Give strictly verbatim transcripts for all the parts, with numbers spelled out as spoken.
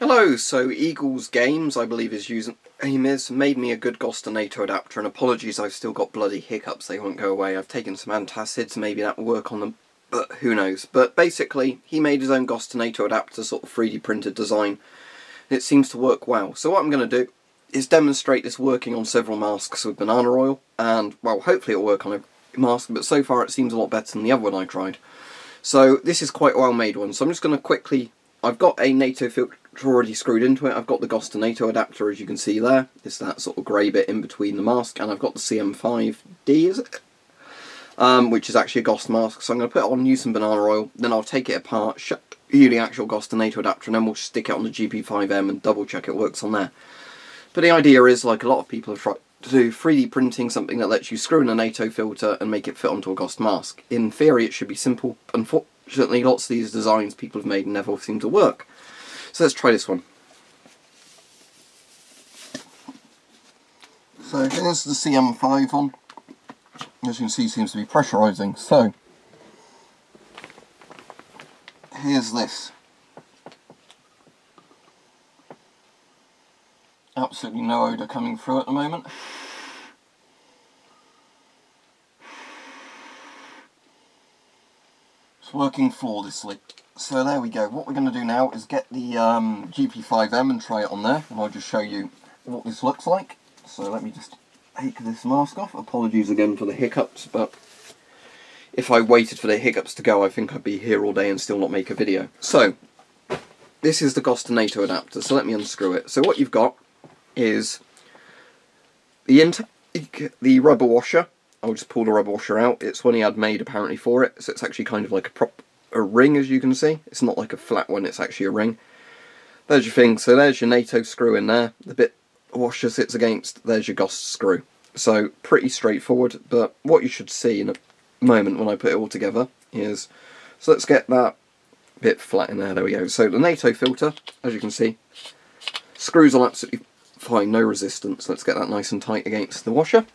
Hello, so Eagles Games, I believe his username is, made me a good GOST to NATO adapter, and apologies, I've still got bloody hiccups, they won't go away. I've taken some antacids, maybe that will work on them, but who knows. But basically, he made his own GOST to NATO adapter, sort of three D printed design, and it seems to work well. So what I'm going to do is demonstrate this working on several masks with banana oil, and, well, hopefully it'll work on a mask, but so far it seems a lot better than the other one I tried. So this is quite a well-made one, so I'm just going to quickly... I've got a NATO filter already screwed into it. I've got the GOST to NATO adapter, as you can see there. It's that sort of grey bit in between the mask, and I've got the C M five D, is it? Um, which is actually a GOST mask, so I'm going to put it on, use some banana oil, then I'll take it apart, show you the actual GOST to NATO adapter, and then we'll stick it on the G P five M and double check it works on there. But the idea is, like a lot of people have tried to do, three D printing something that lets you screw in a NATO filter and make it fit onto a GOST mask. In theory it should be simple, but unfortunately lots of these designs people have made never seem to work. So let's try this one. So here's the C M five on. As you can see, it seems to be pressurising. So here's this. Absolutely no odour coming through at the moment. It's working flawlessly. So there we go. What we're going to do now is get the um, G P five M and try it on there, and I'll just show you what this looks like. So let me just take this mask off. Apologies again for the hiccups, but if I waited for the hiccups to go, I think I'd be here all day and still not make a video. So this is the GOST to NATO adapter, so let me unscrew it. So what you've got is the, intake, the rubber washer. I'll just pull the rubber washer out. It's one he had made apparently for it, so it's actually kind of like a prop... a ring, as you can see. It's not like a flat one, it's actually a ring. There's your thing. So there's your NATO screw in there. The bit washer sits against, there's your GOST screw. So pretty straightforward, but what you should see in a moment when I put it all together is, so let's get that bit flat in there. There we go. So the NATO filter, as you can see, screws on absolutely fine, no resistance. Let's get that nice and tight against the washer.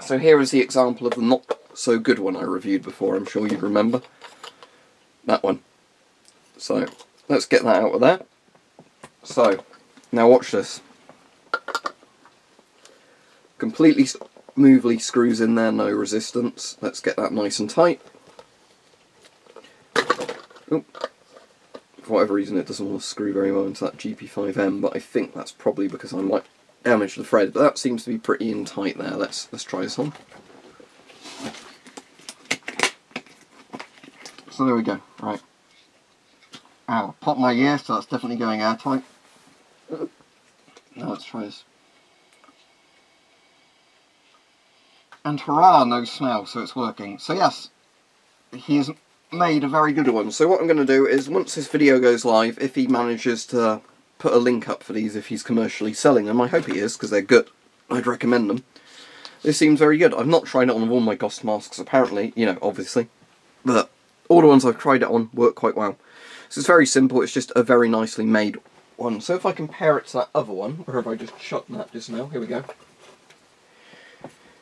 So here is the example of the not so good one I reviewed before, I'm sure you'd remember. That one. So let's get that out of there. So now watch this. Completely smoothly screws in there, no resistance. Let's get that nice and tight. Oop. For whatever reason it doesn't want to screw very well into that G P five M, but I think that's probably because I might damage the thread, but that seems to be pretty in tight there. Let's let's try this on. So there we go, right. Ow, popped my ear, so that's definitely going airtight. Now let's try this. And hurrah, no smell, so it's working. So yes, he has made a very good one. So what I'm going to do is, once this video goes live, if he manages to put a link up for these, if he's commercially selling them, I hope he is, because they're good. I'd recommend them. This seems very good. I've not tried it on all my GOST masks, apparently, you know, obviously, but... all the ones I've tried it on work quite well. So it's very simple, it's just a very nicely made one. So if I compare it to that other one, where have I just shot that just now? Here we go.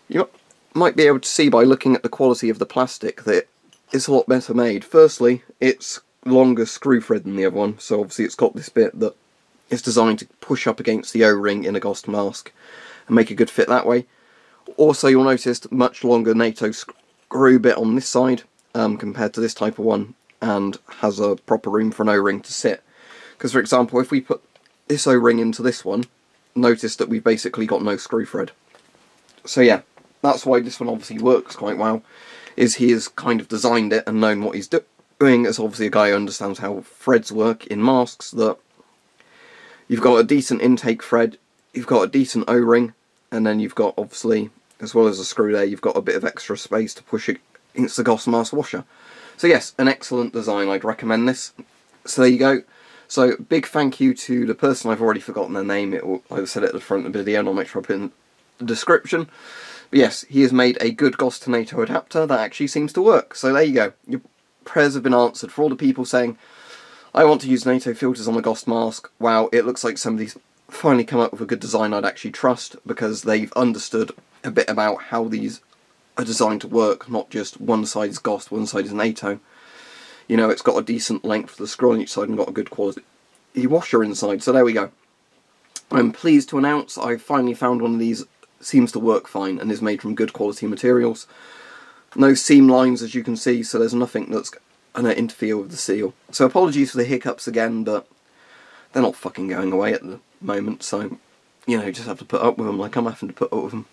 You might be able to see by looking at the quality of the plastic that it's a lot better made. Firstly, it's longer screw thread than the other one, so obviously it's got this bit that is designed to push up against the O-ring in a GOST mask and make a good fit that way. Also, you'll notice much longer NATO screw bit on this side, Um, compared to this type of one, and has a proper room for an O-ring to sit. Because for example, if we put this O-ring into this one, notice that we've basically got no screw thread. So yeah, that's why this one obviously works quite well, is he has kind of designed it and known what he's do doing, as obviously a guy who understands how threads work in masks, that you've got a decent intake thread, you've got a decent O-ring, and then you've got obviously, as well as a screw there, you've got a bit of extra space to push it. It's the GOST mask washer. So yes, an excellent design, I'd recommend this. So there you go. So big thank you to the person, I've already forgotten their name, it will, I said it at the front of the video and I'll make sure I put it in the description. But yes, he has made a good GOST to NATO adapter that actually seems to work. So there you go. Your prayers have been answered for all the people saying, I want to use NATO filters on the GOST mask. Wow, it looks like somebody's finally come up with a good design I'd actually trust, because they've understood a bit about how these are designed to work, not just one side is GOST, one side is NATO. You know, it's got a decent length for the screw on each side and got a good quality the washer inside. So there we go. I'm pleased to announce I finally found one of these. Seems to work fine and is made from good quality materials. No seam lines, as you can see, so there's nothing that's going to interfere with the seal. So apologies for the hiccups again, but they're not fucking going away at the moment, so, you know, just have to put up with them like I'm having to put up with them.